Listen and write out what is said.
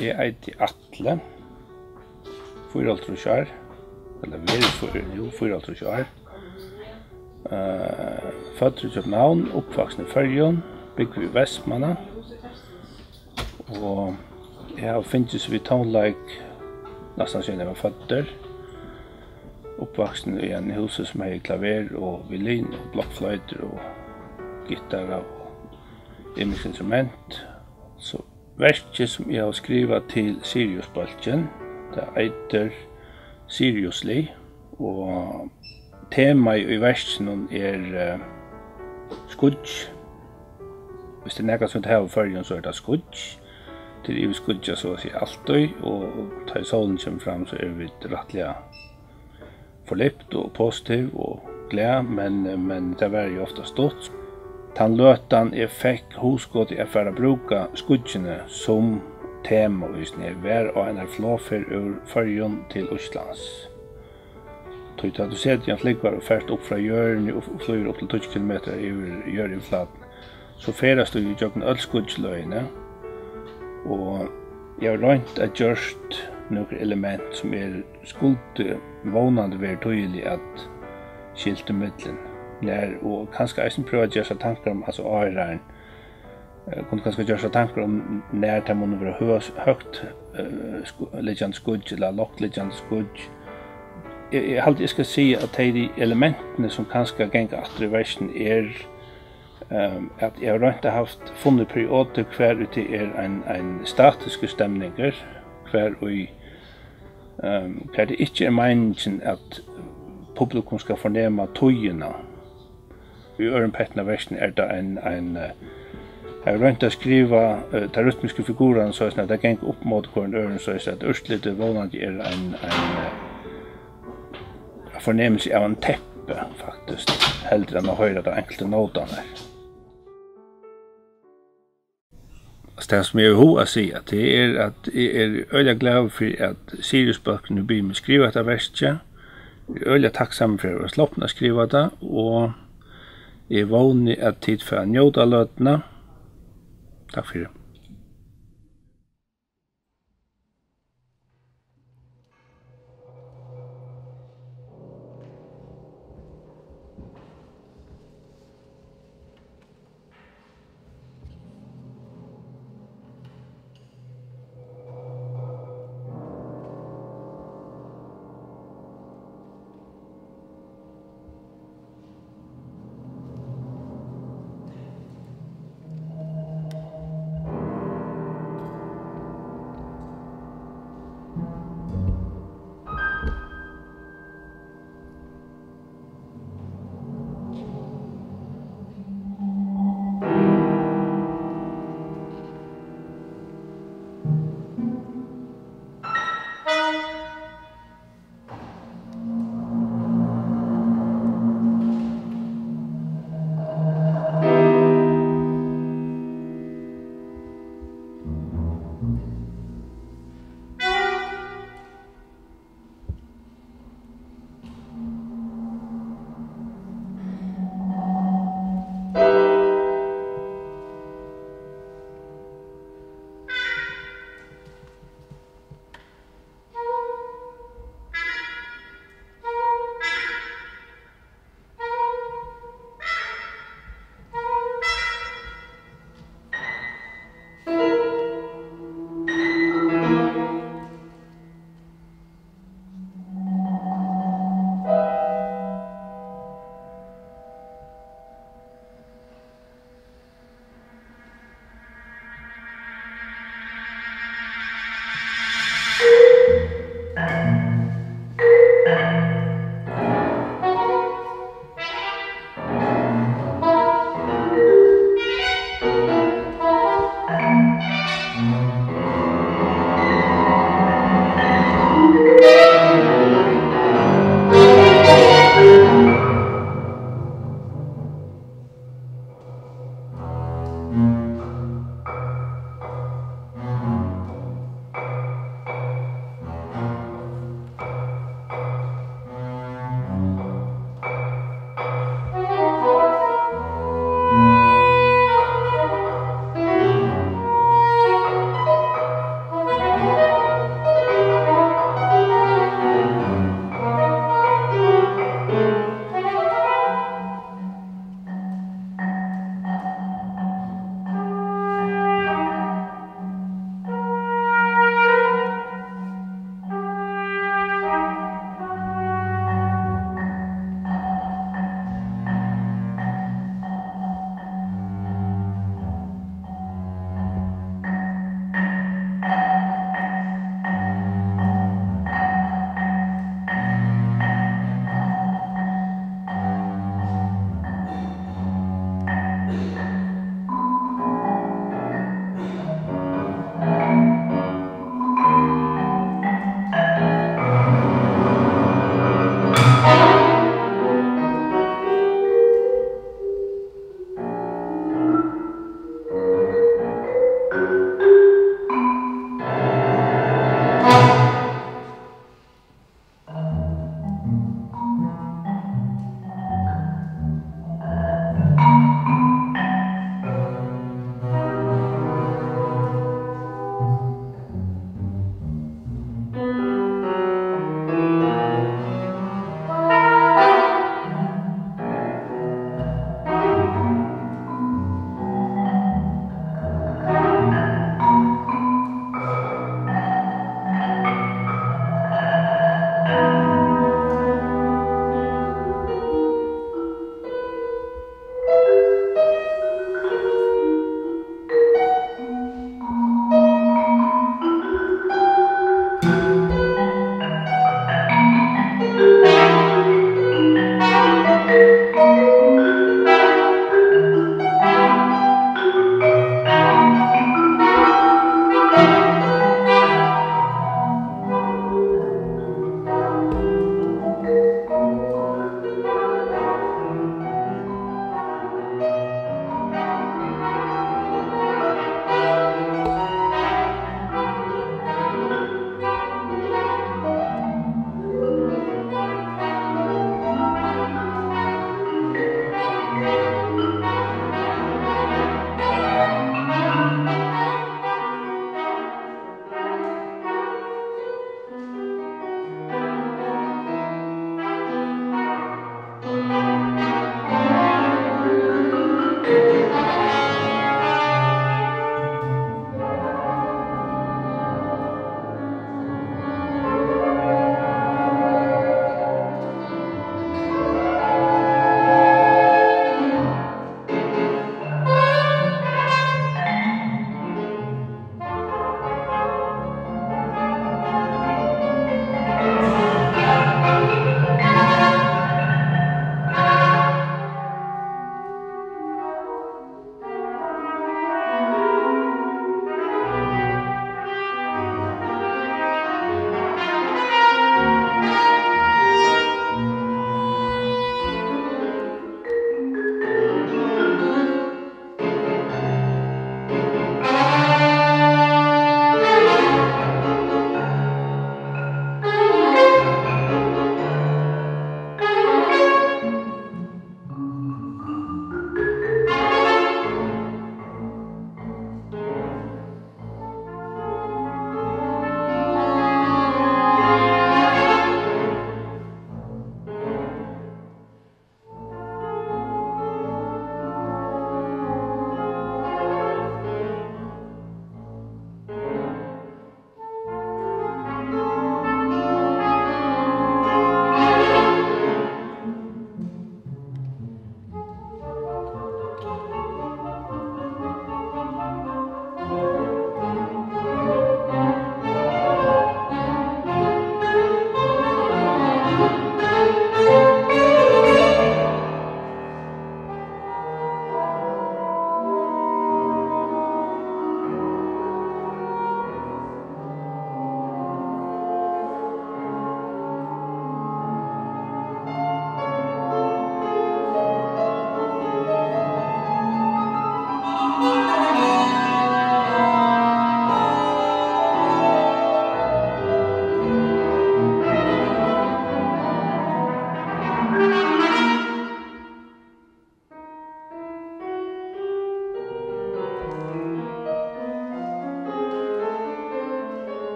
Jeg heter Atle Foraltrosjær, eller Foraltrosjær. Født i København, oppvaksen i Følgen, bygger i Vestmanna. Og jeg har finnes vi tonelag, nesten siden jeg var født der. Oppvaksen i en huset som har klaver og violin og blokkfløyter og gitar og imens instrument. Så verket som jeg har skrivet til Sirius-balken, det heter Seriously, og temaet i versen skudj. Hvis det er nekka sånt her og følgen, så er det skudj. Til i vi skudja så å si altøy, og da solen kommer fram så er vi rettelig forlipt og positiv og glede, men det var jo ofte stort. Tan løtan jeg fikk hoskått i affæra bruka skudjene som tema i vær og en flåfer ur Førjon til Østlands. Tøyt at du ser at jeg flikker og fært opp fra hjørne og flyr opp til 20 kilometer over hjørneflaten, så færes du i jøkken all skudjløyene, og jeg har lønt at gjørst noen element som skuldte vånande være tydelig at skilte middelen. Og kanskje jeg prøver å gjøre seg tanker om, altså åreren, kunne kanskje gjøre seg tanker om når det må være høyt liggende skudj, eller lagt liggende skudj. Jeg alltid skal si at de elementene som kanskje ganger etter versen at jeg har rønt haft funnet perioder hver ute en statiske stemninger, hver det ikke meningen at publikum skal fornemme tøyene. I ørenpetten av versen det en jeg vil ikke skrive de rytmiske figurene så at det gikk opp mot hvordan øren så at østlige vålene en fornemmelse av en teppe faktisk, heller enn å høre de enkelte nådene. Det som jeg vil ha å si at det at jeg øyelig glad for at Sirius-bøkene blir med skrivet av verset. Jeg øyelig takksom for å sloppe å skrive det, og jeg vågner at tid for å njøte av løtene. Takk for det.